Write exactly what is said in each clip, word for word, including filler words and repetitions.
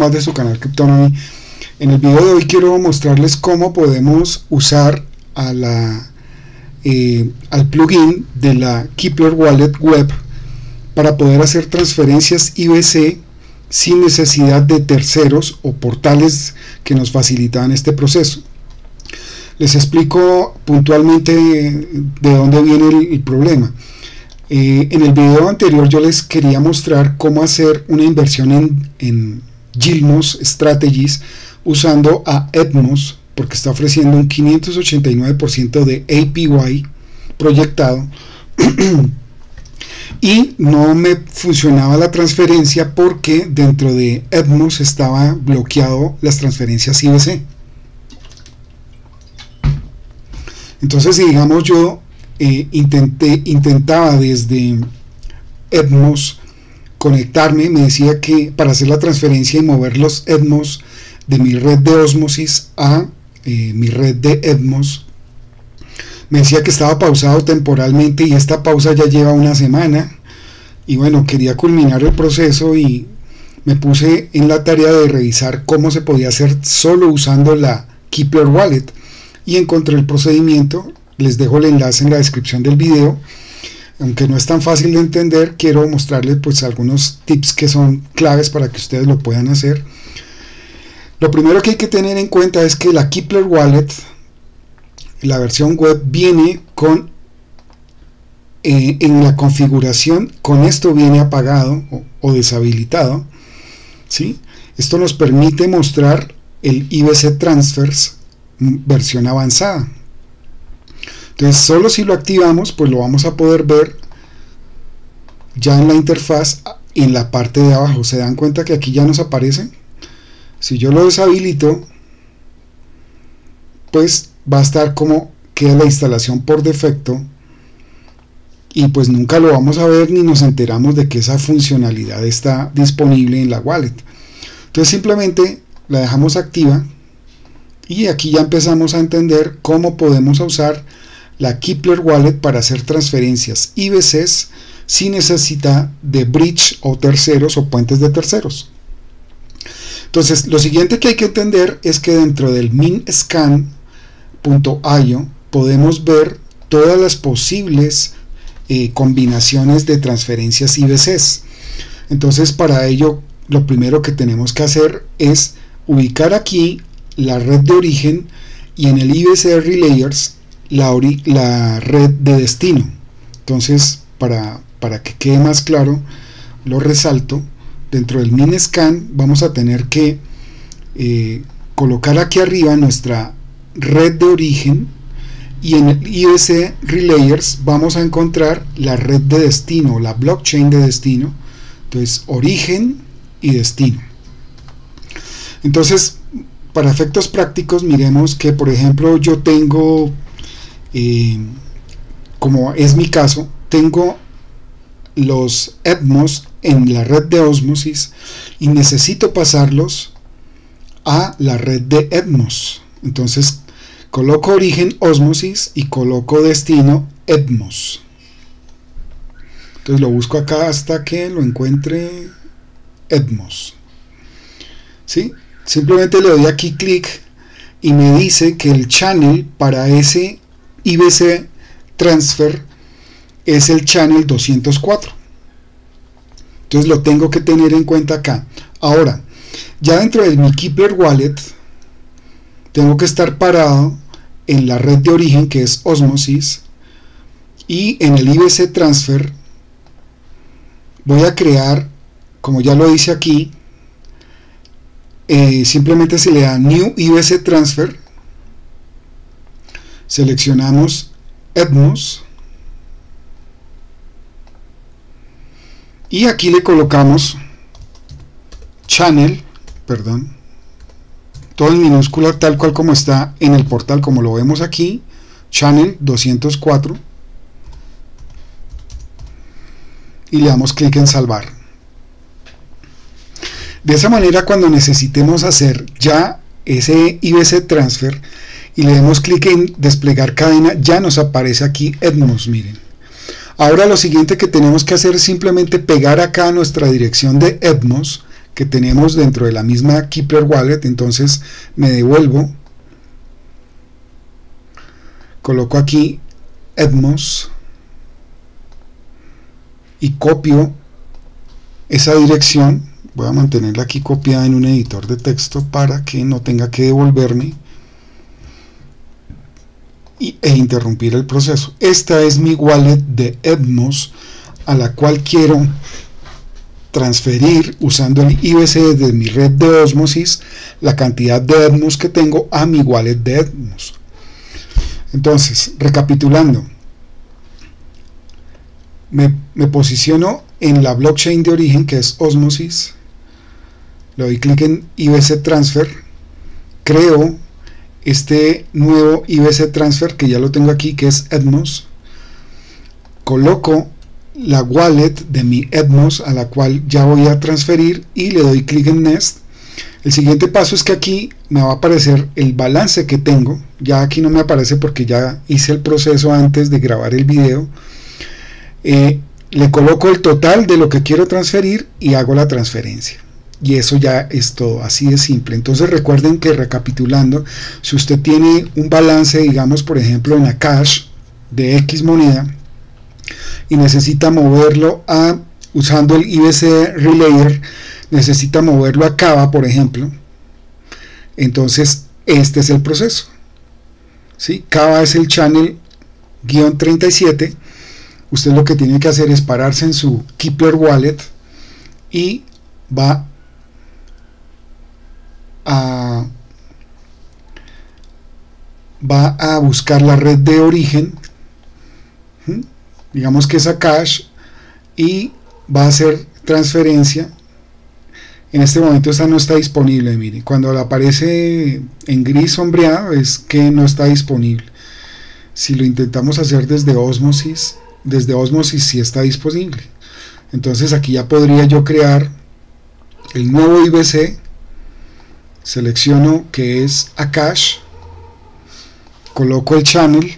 más de su canal Cryptonomy. En el video de hoy quiero mostrarles cómo podemos usar a la, eh, al plugin de la Keplr Wallet Web para poder hacer transferencias I B C sin necesidad de terceros o portales que nos facilitan este proceso. Les explico puntualmente de dónde viene el, el problema. Eh, en el video anterior yo les quería mostrar cómo hacer una inversión en, en Yieldmos Strategies usando a Evmos, porque está ofreciendo un quinientos ochenta y nueve por ciento de A P Y proyectado y no me funcionaba la transferencia porque dentro de Evmos estaba bloqueado las transferencias I B C. Entonces, si digamos yo eh, intenté, intentaba desde Evmos conectarme, me decía que para hacer la transferencia y mover los Evmos de mi red de Osmosis a eh, mi red de Evmos, me decía que estaba pausado temporalmente y esta pausa ya lleva una semana. Y bueno, quería culminar el proceso y me puse en la tarea de revisar cómo se podía hacer solo usando la Keplr Wallet. Y encontré el procedimiento, les dejo el enlace en la descripción del video. Aunque no es tan fácil de entender, quiero mostrarles pues algunos tips que son claves para que ustedes lo puedan hacer. Lo primero que hay que tener en cuenta es que la Keplr Wallet, la versión web, viene con eh, en la configuración, con esto viene apagado o, o deshabilitado, ¿sí? Esto nos permite mostrar el I B C Transfers versión avanzada. Entonces, solo si lo activamos pues lo vamos a poder ver ya en la interfaz en la parte de abajo. Se dan cuenta que aquí ya nos aparece. Si yo lo deshabilito pues va a estar como queda la instalación por defecto y pues nunca lo vamos a ver ni nos enteramos de que esa funcionalidad está disponible en la wallet. Entonces simplemente la dejamos activa. Y aquí ya empezamos a entender cómo podemos usar la Keplr Wallet para hacer transferencias I B Cs sin necesidad de bridge o terceros o puentes de terceros. Entonces, lo siguiente que hay que entender es que dentro del Mintscan punto i o podemos ver todas las posibles eh, combinaciones de transferencias I B Cs. Entonces, para ello, lo primero que tenemos que hacer es ubicar aquí la red de origen y en el I B C Relayers la, la red de destino. Entonces, para, para que quede más claro, lo resalto. Dentro del Mintscan vamos a tener que eh, colocar aquí arriba nuestra red de origen y en el I B C Relayers vamos a encontrar la red de destino, la blockchain de destino. Entonces, origen y destino. Entonces, para efectos prácticos, miremos que, por ejemplo, yo tengo, eh, como es mi caso, tengo los Evmos en la red de Osmosis y necesito pasarlos a la red de Evmos. Entonces, coloco origen Osmosis y coloco destino Evmos. Entonces, lo busco acá hasta que lo encuentre Evmos. ¿Sí? Simplemente le doy aquí clic y me dice que el channel para ese I B C transfer es el channel doscientos cuatro. Entonces lo tengo que tener en cuenta acá. Ahora, ya dentro de mi Keplr Wallet tengo que estar parado en la red de origen que es Osmosis y en el I B C transfer voy a crear, como ya lo hice aquí, Eh, simplemente se le da New I B C Transfer, seleccionamos Evmos y aquí le colocamos Channel, perdón, todo en minúscula tal cual como está en el portal, como lo vemos aquí, Channel doscientos cuatro y le damos clic en Salvar. De esa manera, cuando necesitemos hacer ya ese I B C transfer y le demos clic en desplegar cadena, ya nos aparece aquí Evmos, miren. Ahora lo siguiente que tenemos que hacer es simplemente pegar acá nuestra dirección de Evmos, que tenemos dentro de la misma Keplr Wallet. Entonces me devuelvo, coloco aquí Evmos y copio esa dirección. Voy a mantenerla aquí copiada en un editor de texto para que no tenga que devolverme y, e interrumpir el proceso. Esta es mi wallet de Evmos, a la cual quiero transferir usando el I B C de mi red de Osmosis la cantidad de Evmos que tengo a mi wallet de Evmos. Entonces, recapitulando, me, me posiciono en la blockchain de origen, que es Osmosis, le doy clic en I B C Transfer, creo este nuevo I B C Transfer que ya lo tengo aquí, que es Evmos, coloco la wallet de mi Evmos a la cual ya voy a transferir y le doy clic en Next. El siguiente paso es que aquí me va a aparecer el balance que tengo, ya aquí no me aparece porque ya hice el proceso antes de grabar el video. eh, le coloco el total de lo que quiero transferir y hago la transferencia, y eso ya es todo, así de simple. Entonces recuerden que, recapitulando, si usted tiene un balance, digamos por ejemplo en Akash de X moneda, y necesita moverlo a, usando el I B C Relayer, necesita moverlo a Kava por ejemplo, entonces este es el proceso, ¿sí? Kava es el channel guión treinta y siete. Usted lo que tiene que hacer es pararse en su Keplr Wallet y va a, va a buscar la red de origen, ¿sí? Digamos que es Akash, y va a hacer transferencia. En este momento esta no está disponible, miren, cuando la aparece en gris sombreado es que no está disponible. Si lo intentamos hacer desde Osmosis, desde Osmosis sí está disponible. Entonces aquí ya podría yo crear el nuevo I B C, selecciono que es Akash, coloco el channel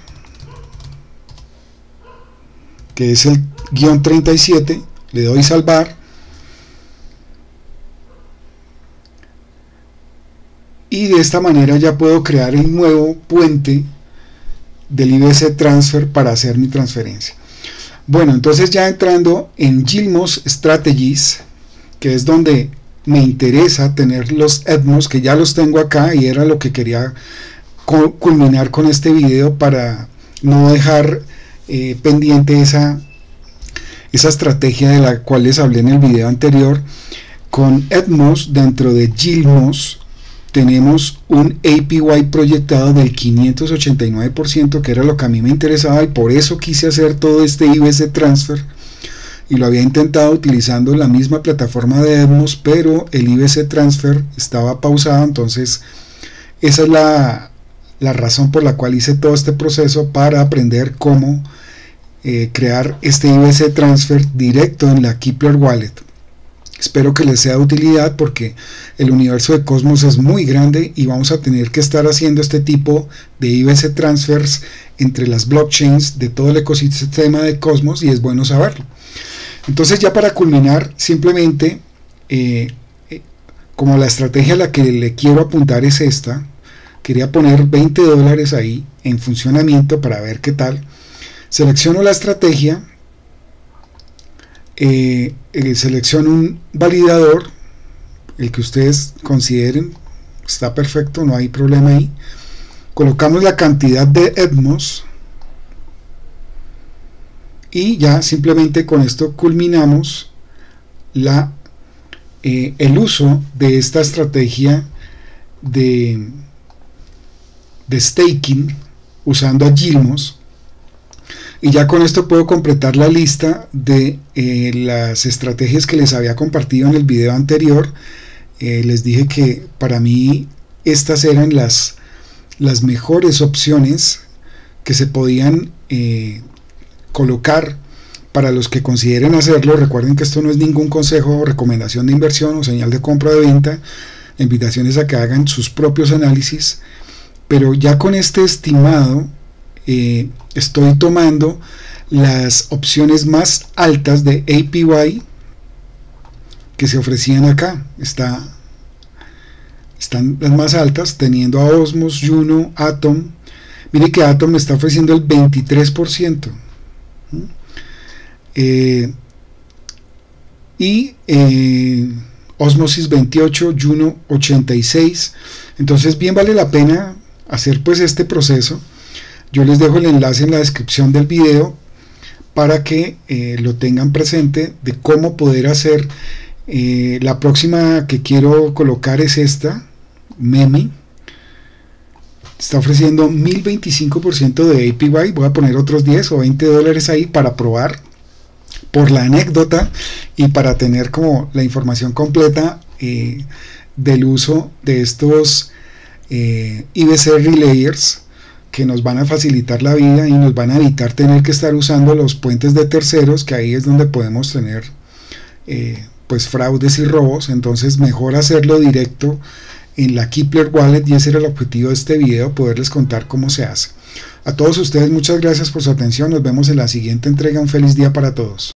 que es el guión treinta y siete, le doy salvar y de esta manera ya puedo crear el nuevo puente del I B C Transfer para hacer mi transferencia. Bueno, entonces ya entrando en Yieldmos Strategies, que es donde me interesa tener los Evmos, que ya los tengo acá y era lo que quería culminar con este video para no dejar eh, pendiente esa, esa estrategia de la cual les hablé en el video anterior. Con Evmos dentro de Yieldmos tenemos un A P Y proyectado del quinientos ochenta y nueve por ciento, que era lo que a mí me interesaba y por eso quise hacer todo este I B C Transfer, y lo había intentado utilizando la misma plataforma de Evmos, pero el I B C Transfer estaba pausado. Entonces esa es la, la razón por la cual hice todo este proceso, para aprender cómo eh, crear este I B C Transfer directo en la Keplr Wallet. Espero que les sea de utilidad, porque el universo de Cosmos es muy grande y vamos a tener que estar haciendo este tipo de I B C transfers entre las blockchains de todo el ecosistema de Cosmos, y es bueno saberlo. Entonces ya para culminar, simplemente eh, eh, como la estrategia a la que le quiero apuntar es esta, quería poner veinte dólares ahí en funcionamiento para ver qué tal. Selecciono la estrategia, Eh, eh, selecciono un validador, el que ustedes consideren, está perfecto, no hay problema ahí. Colocamos la cantidad de Evmos y ya simplemente con esto culminamos la, eh, el uso de esta estrategia de, de staking usando a Yieldmos. Y ya con esto puedo completar la lista de eh, las estrategias que les había compartido en el video anterior. Eh, les dije que para mí estas eran las, las mejores opciones que se podían eh, colocar para los que consideren hacerlo. Recuerden que esto no es ningún consejo o recomendación de inversión o señal de compra o de venta. La invitación es a que hagan sus propios análisis. Pero ya con este estimado, Eh, estoy tomando las opciones más altas de A P Y, que se ofrecían acá. Está, están las más altas, teniendo a Osmos, Juno, Atom. Mire que Atom está ofreciendo el veintitrés por ciento. Eh, y eh, Osmosis veintiocho, Juno ochenta y seis. Entonces bien vale la pena hacer pues este proceso. Yo les dejo el enlace en la descripción del video para que eh, lo tengan presente de cómo poder hacer. Eh, la próxima que quiero colocar es esta, Meme. Está ofreciendo mil veinticinco por ciento de A P Y. Voy a poner otros diez o veinte dólares ahí para probar por la anécdota y para tener como la información completa eh, del uso de estos eh, I B C relayers, que nos van a facilitar la vida y nos van a evitar tener que estar usando los puentes de terceros, que ahí es donde podemos tener eh, pues fraudes y robos. Entonces mejor hacerlo directo en la Keplr Wallet, y ese era el objetivo de este video, poderles contar cómo se hace. A todos ustedes, muchas gracias por su atención. Nos vemos en la siguiente entrega. Un feliz día para todos.